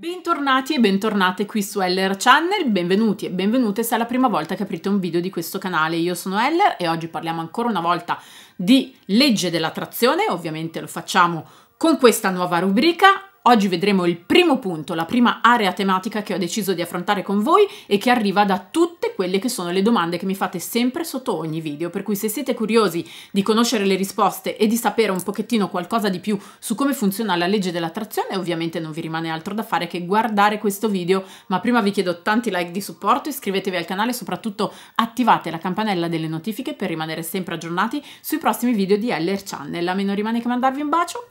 Bentornati e bentornate qui su Heller Channel, benvenuti e benvenute se è la prima volta che aprite un video di questo canale. Io sono Heller e oggi parliamo ancora una volta di legge dell'attrazione, ovviamente lo facciamo con questa nuova rubrica. Oggi vedremo il primo punto, la prima area tematica che ho deciso di affrontare con voi e che arriva da tutte quelle che sono le domande che mi fate sempre sotto ogni video, per cui se siete curiosi di conoscere le risposte e di sapere un pochettino qualcosa di più su come funziona la legge dell'attrazione, ovviamente non vi rimane altro da fare che guardare questo video, ma prima vi chiedo tanti like di supporto, iscrivetevi al canale e soprattutto attivate la campanella delle notifiche per rimanere sempre aggiornati sui prossimi video di Heller Channel. A me non rimane che mandarvi un bacio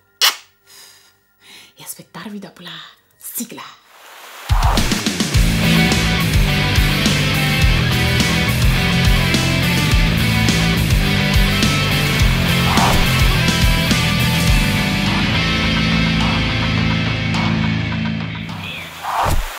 e aspettarvi dopo la sigla.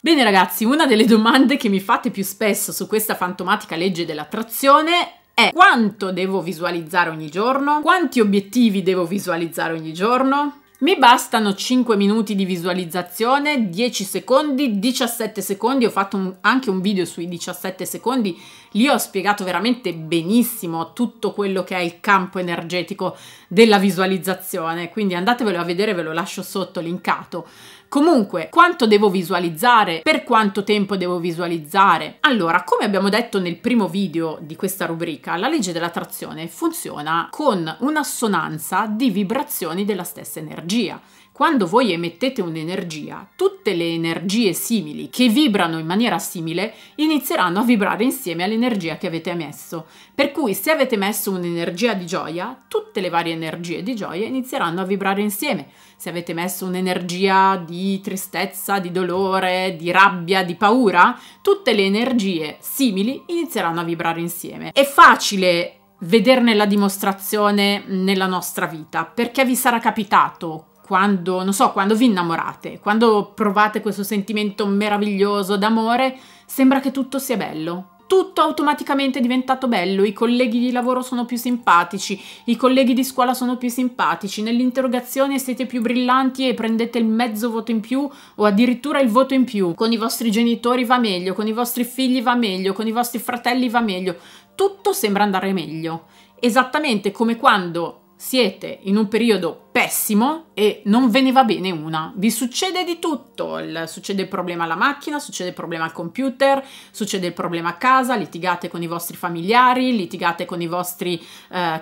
Bene ragazzi, una delle domande che mi fate più spesso su questa fantomatica legge dell'attrazione è: quanto devo visualizzare ogni giorno? Quanti obiettivi devo visualizzare ogni giorno? Mi bastano 5 minuti di visualizzazione, 10 secondi, 17 secondi, ho fatto anche un video sui 17 secondi, lì ho spiegato veramente benissimo tutto quello che è il campo energetico della visualizzazione, quindi andatevelo a vedere, ve lo lascio sotto linkato. Comunque, quanto devo visualizzare? Per quanto tempo devo visualizzare? Allora, come abbiamo detto nel primo video di questa rubrica, la legge dell'attrazione funziona con un'assonanza di vibrazioni della stessa energia. Quando voi emettete un'energia, tutte le energie simili che vibrano in maniera simile inizieranno a vibrare insieme all'energia che avete emesso. Per cui, se avete emesso un'energia di gioia, tutte le varie energie di gioia inizieranno a vibrare insieme. Se avete emesso un'energia di tristezza, di dolore, di rabbia, di paura, tutte le energie simili inizieranno a vibrare insieme. È facile vederne la dimostrazione nella nostra vita, perché vi sarà capitato quando, non so, quando vi innamorate, quando provate questo sentimento meraviglioso d'amore, sembra che tutto sia bello. Tutto automaticamente è diventato bello, i colleghi di lavoro sono più simpatici, i colleghi di scuola sono più simpatici, nell'interrogazione siete più brillanti e prendete il mezzo voto in più o addirittura il voto in più, con i vostri genitori va meglio, con i vostri figli va meglio, con i vostri fratelli va meglio, tutto sembra andare meglio, esattamente come quando siete in un periodo pessimo e non ve ne va bene una. Vi succede di tutto, succede il problema alla macchina, succede il problema al computer, succede il problema a casa, litigate con i vostri familiari, litigate con i vostri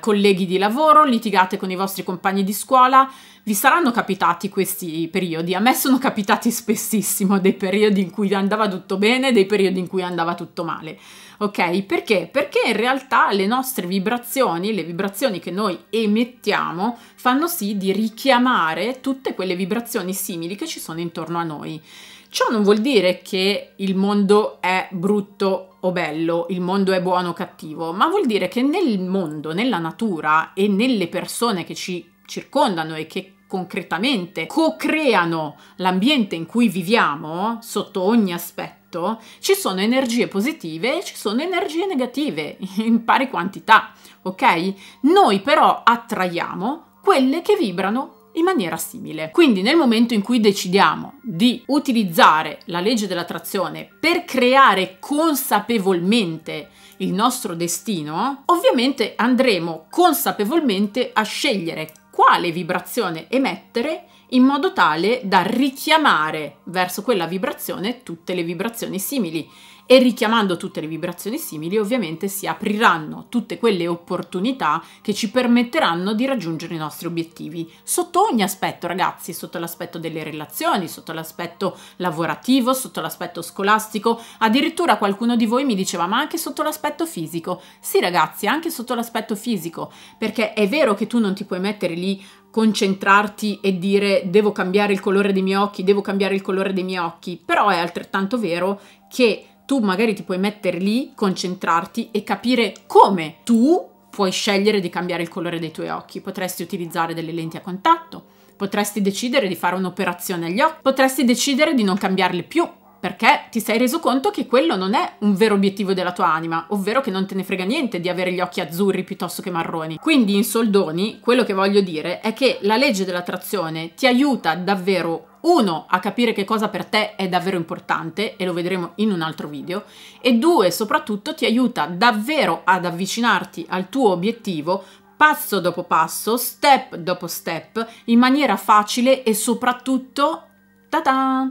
colleghi di lavoro, litigate con i vostri compagni di scuola. Vi saranno capitati questi periodi, a me sono capitati spessissimo dei periodi in cui andava tutto bene e dei periodi in cui andava tutto male, ok? Perché? Perché in realtà le nostre vibrazioni, le vibrazioni che noi emettiamo, fanno sì di richiamare tutte quelle vibrazioni simili che ci sono intorno a noi. Ciò non vuol dire che il mondo è brutto o bello, il mondo è buono o cattivo, ma vuol dire che nel mondo, nella natura e nelle persone che ci circondano e che concretamente co-creano l'ambiente in cui viviamo sotto ogni aspetto, ci sono energie positive e ci sono energie negative in pari quantità, ok? Noi però attraiamo quelle che vibrano in maniera simile. Quindi nel momento in cui decidiamo di utilizzare la legge dell'attrazione per creare consapevolmente il nostro destino, ovviamente andremo consapevolmente a scegliere quale vibrazione emettere in modo tale da richiamare verso quella vibrazione tutte le vibrazioni simili. E richiamando tutte le vibrazioni simili, ovviamente si apriranno tutte quelle opportunità che ci permetteranno di raggiungere i nostri obiettivi sotto ogni aspetto, ragazzi, sotto l'aspetto delle relazioni, sotto l'aspetto lavorativo, sotto l'aspetto scolastico, addirittura qualcuno di voi mi diceva ma anche sotto l'aspetto fisico. Sì ragazzi, anche sotto l'aspetto fisico, perché è vero che tu non ti puoi mettere lì, concentrarti e dire devo cambiare il colore dei miei occhi, devo cambiare il colore dei miei occhi, però è altrettanto vero che tu magari ti puoi mettere lì, concentrarti e capire come tu puoi scegliere di cambiare il colore dei tuoi occhi. Potresti utilizzare delle lenti a contatto, potresti decidere di fare un'operazione agli occhi, potresti decidere di non cambiarle più perché ti sei reso conto che quello non è un vero obiettivo della tua anima, ovvero che non te ne frega niente di avere gli occhi azzurri piuttosto che marroni. Quindi in soldoni quello che voglio dire è che la legge dell'attrazione ti aiuta davvero, uno, a capire che cosa per te è davvero importante, e lo vedremo in un altro video, e due, soprattutto ti aiuta davvero ad avvicinarti al tuo obiettivo passo dopo passo, step dopo step, in maniera facile e soprattutto ta-da,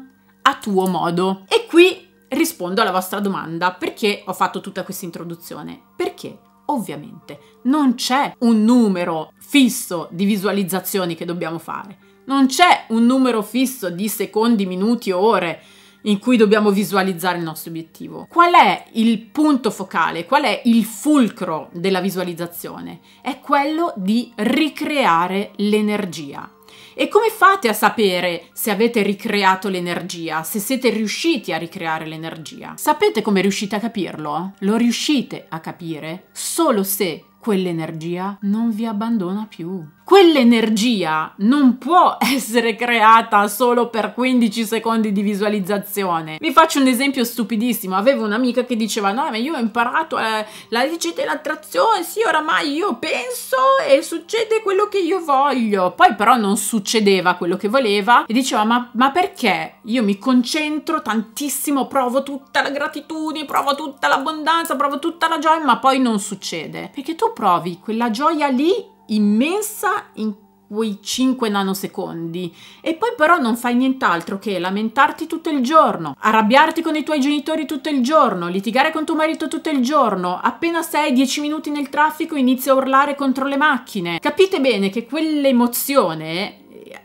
a tuo modo. E qui rispondo alla vostra domanda, perché ho fatto tutta questa introduzione? Perché ovviamente non c'è un numero fisso di visualizzazioni che dobbiamo fare, non c'è un numero fisso di secondi, minuti o ore in cui dobbiamo visualizzare il nostro obiettivo. Qual è il punto focale? Qual è il fulcro della visualizzazione? È quello di ricreare l'energia. E come fate a sapere se avete ricreato l'energia, se siete riusciti a ricreare l'energia? Sapete come riuscite a capirlo? Lo riuscite a capire solo se quell'energia non vi abbandona più. Quell'energia non può essere creata solo per 15 secondi di visualizzazione. Vi faccio un esempio stupidissimo. Avevo un'amica che diceva: no, ma io ho imparato la legge dell'attrazione, sì, oramai io penso e succede quello che io voglio. Poi però non succedeva quello che voleva e diceva: ma perché io mi concentro tantissimo, provo tutta la gratitudine, provo tutta l'abbondanza, provo tutta la gioia, ma poi non succede? Perché tu provi quella gioia lì immensa in quei 5 nanosecondi e poi però non fai nient'altro che lamentarti tutto il giorno, arrabbiarti con i tuoi genitori tutto il giorno, litigare con tuo marito tutto il giorno, appena sei 10 minuti nel traffico inizi a urlare contro le macchine. Capite bene che quell'emozione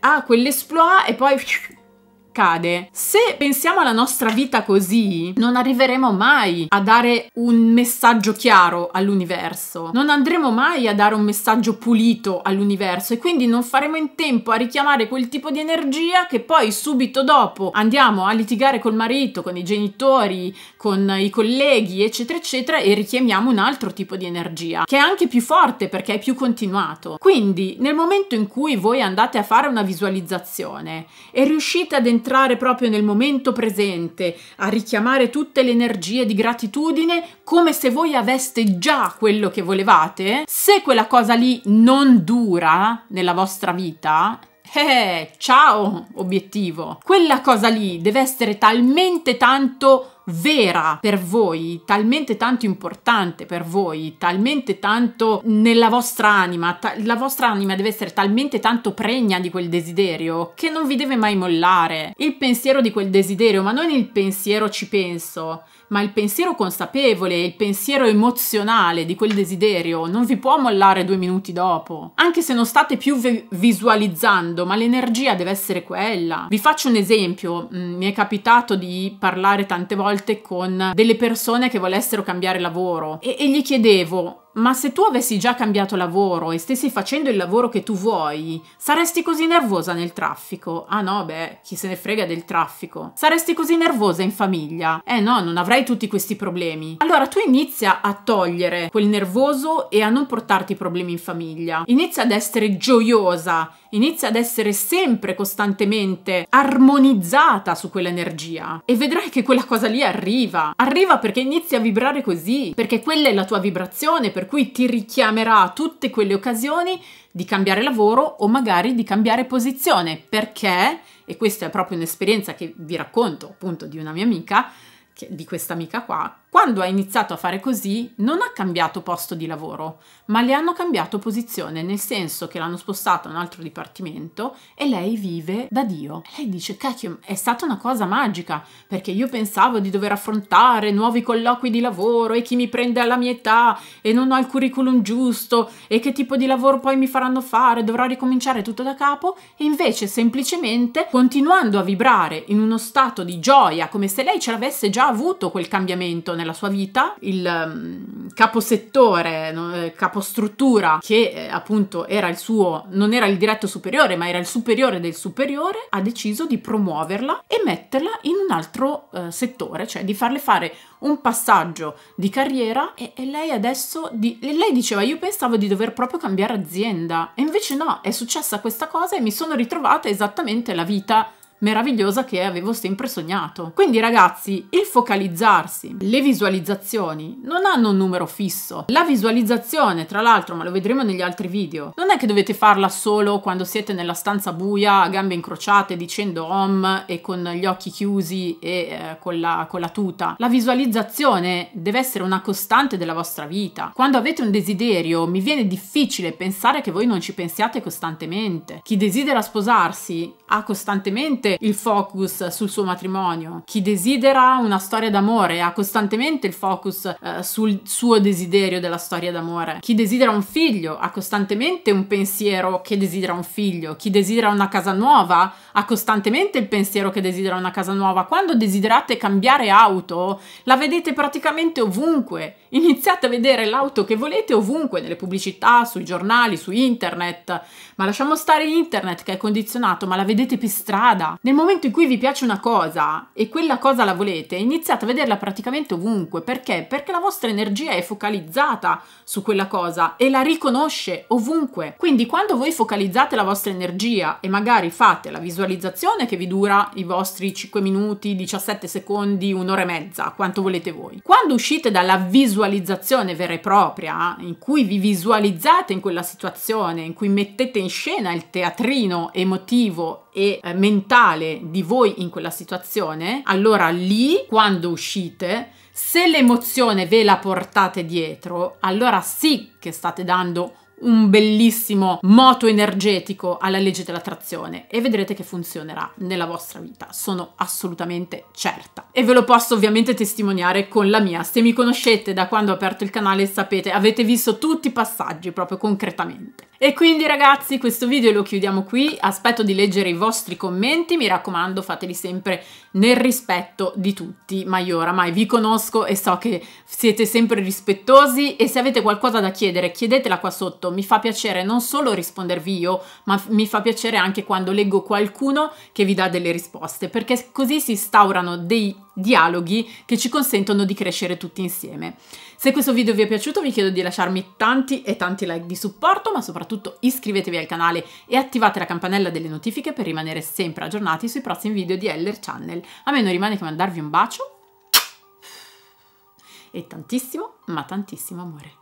ha quell'esploit e poi cade. Se pensiamo alla nostra vita così, non arriveremo mai a dare un messaggio chiaro all'universo, non andremo mai a dare un messaggio pulito all'universo e quindi non faremo in tempo a richiamare quel tipo di energia che poi subito dopo andiamo a litigare col marito, con i genitori, con i colleghi, eccetera eccetera, e richiamiamo un altro tipo di energia che è anche più forte perché è più continuato. Quindi nel momento in cui voi andate a fare una visualizzazione e riuscite ad entrare proprio nel momento presente, a richiamare tutte le energie di gratitudine come se voi aveste già quello che volevate, se quella cosa lì non dura nella vostra vita, ciao obiettivo! Quella cosa lì deve essere talmente tanto vera per voi, talmente tanto importante per voi, talmente tanto nella vostra anima, la vostra anima deve essere talmente tanto pregna di quel desiderio che non vi deve mai mollare. Il pensiero di quel desiderio, ma non il pensiero ci penso, ma il pensiero consapevole, il pensiero emozionale di quel desiderio non vi può mollare 2 minuti dopo, anche se non state più visualizzando, ma l'energia deve essere quella. Vi faccio un esempio, mi è capitato di parlare tante volte con delle persone che volessero cambiare lavoro e gli chiedevo: ma se tu avessi già cambiato lavoro e stessi facendo il lavoro che tu vuoi, saresti così nervosa nel traffico? Ah no, beh, chi se ne frega del traffico. Saresti così nervosa in famiglia? Eh no, non avrai tutti questi problemi. Allora tu inizia a togliere quel nervoso e a non portarti problemi in famiglia. Inizia ad essere gioiosa, inizia ad essere sempre costantemente armonizzata su quell'energia e vedrai che quella cosa lì arriva. Arriva perché inizi a vibrare così, perché quella è la tua vibrazione, per cui ti richiamerà a tutte quelle occasioni di cambiare lavoro o magari di cambiare posizione, perché, e questa è proprio un'esperienza che vi racconto appunto di una mia amica, di questa amica qua, quando ha iniziato a fare così non ha cambiato posto di lavoro, ma le hanno cambiato posizione, nel senso che l'hanno spostata a un altro dipartimento e lei vive da Dio. Lei dice: cacchio, è stata una cosa magica, perché io pensavo di dover affrontare nuovi colloqui di lavoro e chi mi prende alla mia età e non ho il curriculum giusto e che tipo di lavoro poi mi faranno fare, dovrò ricominciare tutto da capo. E invece semplicemente continuando a vibrare in uno stato di gioia, come se lei ce l'avesse già avuto quel cambiamento nella sua vita, il caposettore, capostruttura che appunto era il suo, non era il diretto superiore ma era il superiore del superiore, ha deciso di promuoverla e metterla in un altro settore, cioè di farle fare un passaggio di carriera. E lei adesso, lei diceva: io pensavo di dover proprio cambiare azienda e invece no, è successa questa cosa e mi sono ritrovata esattamente la vita meravigliosa che avevo sempre sognato. Quindi ragazzi, il focalizzarsi, le visualizzazioni non hanno un numero fisso. La visualizzazione, tra l'altro, ma lo vedremo negli altri video, non è che dovete farla solo quando siete nella stanza buia a gambe incrociate dicendo om e con gli occhi chiusi e con la tuta. La visualizzazione deve essere una costante della vostra vita. Quando avete un desiderio, mi viene difficile pensare che voi non ci pensiate costantemente. Chi desidera sposarsi ha costantemente il focus sul suo matrimonio. Chi desidera una storia d'amore ha costantemente il focus sul suo desiderio della storia d'amore. Chi desidera un figlio ha costantemente un pensiero che desidera un figlio. Chi desidera una casa nuova ha costantemente il pensiero che desidera una casa nuova. Quando desiderate cambiare auto, la vedete praticamente ovunque. Iniziate a vedere l'auto che volete ovunque, nelle pubblicità, sui giornali, su internet. Ma lasciamo stare internet che è condizionato, ma la vedete per strada. Nel momento in cui vi piace una cosa e quella cosa la volete, iniziate a vederla praticamente ovunque. Perché? Perché la vostra energia è focalizzata su quella cosa e la riconosce ovunque. Quindi quando voi focalizzate la vostra energia e magari fate la visualizzazione che vi dura i vostri 5 minuti, 17 secondi, un'ora e mezza, quanto volete voi. Quando uscite dalla visualizzazione vera e propria, in cui vi visualizzate in quella situazione, in cui mettete in scena il teatrino emotivo e mentale di voi in quella situazione, allora lì, quando uscite, se l'emozione ve la portate dietro, allora sì che state dando un bellissimo moto energetico alla legge dell'attrazione e vedrete che funzionerà nella vostra vita, sono assolutamente certa. E ve lo posso ovviamente testimoniare con la mia. Se mi conoscete da quando ho aperto il canale, sapete, avete visto tutti i passaggi proprio concretamente. E quindi ragazzi, questo video lo chiudiamo qui, aspetto di leggere i vostri commenti, mi raccomando fateli sempre nel rispetto di tutti, ma io oramai vi conosco e so che siete sempre rispettosi, e se avete qualcosa da chiedere chiedetela qua sotto, mi fa piacere non solo rispondervi io, ma mi fa piacere anche quando leggo qualcuno che vi dà delle risposte, perché così si instaurano dei dialoghi che ci consentono di crescere tutti insieme. Se questo video vi è piaciuto vi chiedo di lasciarmi tanti e tanti like di supporto, ma soprattutto iscrivetevi al canale e attivate la campanella delle notifiche per rimanere sempre aggiornati sui prossimi video di Heller Channel. A me non rimane che mandarvi un bacio e tantissimo, ma tantissimo amore.